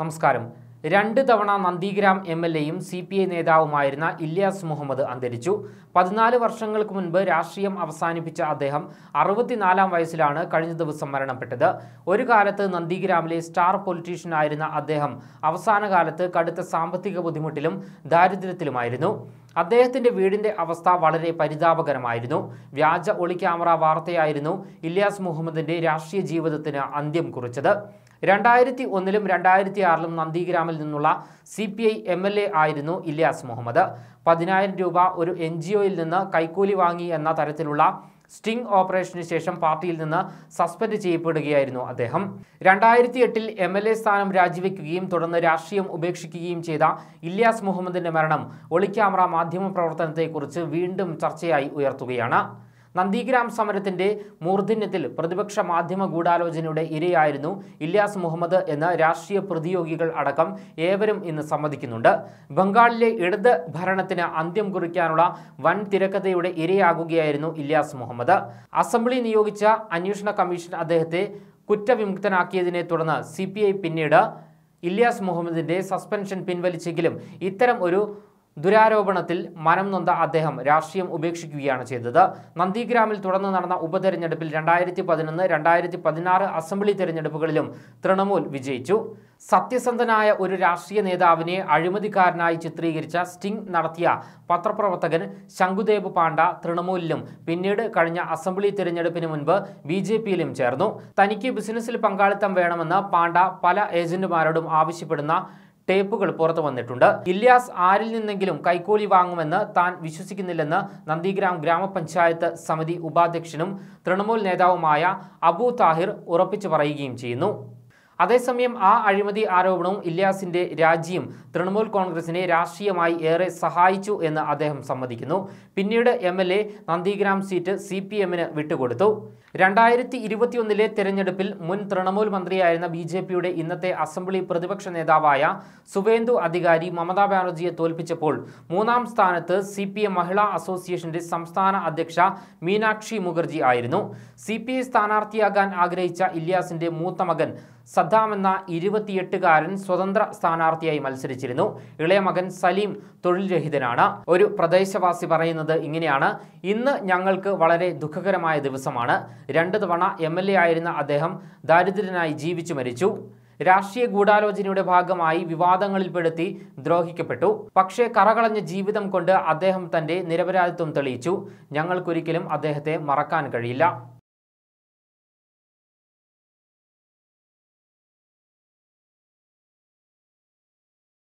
നമസ്കാരം. രണ്ട് തവണ നന്ദിഗ്രാം എംഎൽഎയും സിപിഐ നേതാവുമായിരുന്ന ഇല്യാസ് മുഹമ്മദ് അന്തരിച്ചു. 14 വർഷങ്ങൾക്ക് മുൻപ് രാഷ്ട്രീയം അവസാനിപ്പിച്ച അദ്ദേഹം 64 വയസ്സിലാണ് കഴിഞ്ഞ ദിവസം മരണപ്പെട്ടത്. ഒരു കാലത്ത് നന്ദിഗ്രാമിലെ സ്റ്റാർ പൊളിറ്റീഷ്യനായിരുന്ന അദ്ദേഹം അവസാന കാലത്ത് കടുത്ത സാമ്പത്തിക ബുദ്ധിമുട്ടിലും ദാരിദ്ര്യത്തിലുമായിരുന്നു. അദ്ദേഹത്തിന്റെ വീടിന്റെ അവസ്ഥ വളരെ പരിതാപകരമായിരുന്നു. വ്യാജ ഒളി ക്യാമറ വാർത്തയായിരുന്നു ഇല്യാസ് മുഹമ്മദിന്റെ രാഷ്ട്രീയ ജീവിതത്തിന് അന്ത്യം കുറിച്ചത്. 2001-ലും 2006-ലും നന്ദിഗ്രാമിൽ നിന്നുള്ള സിപിഐ എംഎൽഎ ആയിരുന്നു ഇല്യാസ് മുഹമ്മദ്. 10,000 രൂപ ഒരു എൻജിഒയിൽ നിന്ന് കൈക്കൂലി വാങ്ങി എന്ന തരത്തിലുള്ള സ്റ്റിംഗ് ഓപ്പറേഷന് ശേഷം പാർട്ടിയിൽ നിന്ന് സസ്പെൻഡ് ചെയ്യപ്പെടുകയായിരുന്നു അദ്ദേഹം. 2008-ൽ എംഎൽഎ സ്ഥാനം രാജിവെക്കുകയും തുടർന്ന് രാഷ്ട്രീയം ഉപേക്ഷിക്കുകയും ചെയ്ത ഇല്യാസ് മുഹമ്മദിന്റെ മരണം ഒളിക്യാമറ മാധ്യമ പ്രവർത്തനത്തെക്കുറിച്ച് വീണ്ടും ചർച്ചയായി ഉയർത്തുകയാണ്. നന്ദിഗ്രാം സമരത്തിന്റെ മൂർധന്യത്തിൽ പ്രതിപക്ഷ മാധ്യമ ഗൂഢാലോചനയുടെ ഇരയായിരുന്നു ഇല്യാസ് മുഹമ്മദ് എന്ന് രാഷ്ട്രീയ പ്രതിയോഗികൾ അടക്കം ഏവരും ഇന്ന് സമ്മതിക്കുന്നുണ്ട്. ബംഗാളിലെ ഇടത് ഭരണത്തിന് അന്ത്യം കുറിക്കാനുള്ള വൻ തിരക്കഥയുടെ ഇരയാകുകയായിരുന്നു ഇല്യാസ് മുഹമ്മദ്. അസംബ്ലി നിയോഗിച്ച അന്വേഷണ കമ്മീഷൻ അദ്ദേഹത്തെ കുറ്റവിമുക്തനാക്കിയതിനെ തുടർന്ന് CPI പിന്നീട് ഇല്യാസ് മുഹമ്മദിന്റെ സസ്പെൻഷൻ പിൻവലിച്ചെങ്കിലും ഇത്തരം ഒരു ദുരാരോപണത്തിൽ മനം നൊന്ത അദ്ദേഹം രാഷ്ട്രീയം ഉപേക്ഷിക്കുകയാണ് ചെയ്തത്. നന്ദിഗ്രാമിൽ തുടർന്ന് നടന്ന ഉപതെരഞ്ഞെടുപ്പിൽ 2011, 2016 അസംബ്ലി തെരഞ്ഞെടുപ്പുകളിലും തൃണമൂൽ വിജയിച്ചു. സത്യസന്ധനായ ഒരു രാഷ്ട്രീയ നേതാവിനെ അഴിമതിക്കാരനായി ചിത്രീകരിച്ച സ്റ്റിംഗ് നടത്തിയ പത്രപ്രവർത്തകൻ ശങ്കുദേവ് പാണ്ഡ തൃണമൂലിലും പിന്നീട് കഴിഞ്ഞ അസംബ്ലി തിരഞ്ഞെടുപ്പിന് മുൻപ് BJP-യിലും ചേർന്നു. തനിക്ക് ബിസിനസ്സിൽ പങ്കാളിത്തം വേണമെന്ന് പാണ്ഡ പല ഏജന്റുമാരോടും ആവശ്യപ്പെടുന്ന ടേപ്പുകൾ പുറത്തു വന്നിട്ടുണ്ട്. ഇല്യാസ് ആരിൽ നിന്നെങ്കിലും കൈക്കൂലി വാങ്ങുമെന്ന് താൻ വിശ്വസിക്കുന്നില്ലെന്ന് നന്ദിഗ്രാം ഗ്രാമപഞ്ചായത്ത് സമിതി ഉപാധ്യക്ഷനും തൃണമൂൽ നേതാവുമായ അബു താഹിർ ഉറപ്പിച്ചു പറയുകയും ചെയ്യുന്നു. അതേസമയം ആ അഴിമതി ആരോപണവും ഇല്യാസിന്റെ രാജിയും തൃണമൂൽ കോൺഗ്രസിനെ രാഷ്ട്രീയമായി ഏറെ സഹായിച്ചു എന്ന് അദ്ദേഹം സമ്മതിക്കുന്നു. പിന്നീട് MLA നന്ദിഗ്രാം സീറ്റ് CPM-ന് വിട്ടുകൊടുത്തു. 2021-ലെ തെരഞ്ഞെടുപ്പിൽ മുൻ തൃണമൂൽ മന്ത്രിയായിരുന്ന BJP-യുടെ ഇന്നത്തെ അസംബ്ലി പ്രതിപക്ഷ നേതാവായ സുവേന്ദു അധികാരി മമതാ ബാനർജിയെ തോൽപ്പിച്ചപ്പോൾ 3-ാം സ്ഥാനത്ത് CPI മഹിളാ അസോസിയേഷന്റെ സംസ്ഥാന അധ്യക്ഷ മീനാക്ഷി മുഖർജി ആയിരുന്നു. CPI സ്ഥാനാർത്ഥിയാകാൻ ആഗ്രഹിച്ച ഇല്യാസിന്റെ മൂത്ത മകൻ സദ്ദാമെന്ന 28-കാരൻ സ്വതന്ത്ര സ്ഥാനാർത്ഥിയായി മത്സരിച്ചിരുന്നു. ഇളയ മകൻ സലീം തൊഴിൽ രഹിതനാണ്. ഒരു പ്രദേശവാസി പറയുന്നത് ഇങ്ങനെയാണ്: ഇന്ന് ഞങ്ങൾക്ക് വളരെ ദുഃഖകരമായ ദിവസമാണ്. 2 തവണ MLA ആയിരുന്ന അദ്ദേഹം ദാരിദ്ര്യനായി ജീവിച്ചു മരിച്ചു. രാഷ്ട്രീയ ഗൂഢാലോചനയുടെ ഭാഗമായി വിവാദങ്ങളിൽപ്പെടുത്തി ദ്രോഹിക്കപ്പെട്ടു. പക്ഷേ കറകളഞ്ഞ ജീവിതം കൊണ്ട് അദ്ദേഹം തന്റെ നിരപരാധിത്വം തെളിയിച്ചു. ഞങ്ങൾക്കൊരിക്കലും അദ്ദേഹത്തെ മറക്കാൻ കഴിയില്ല.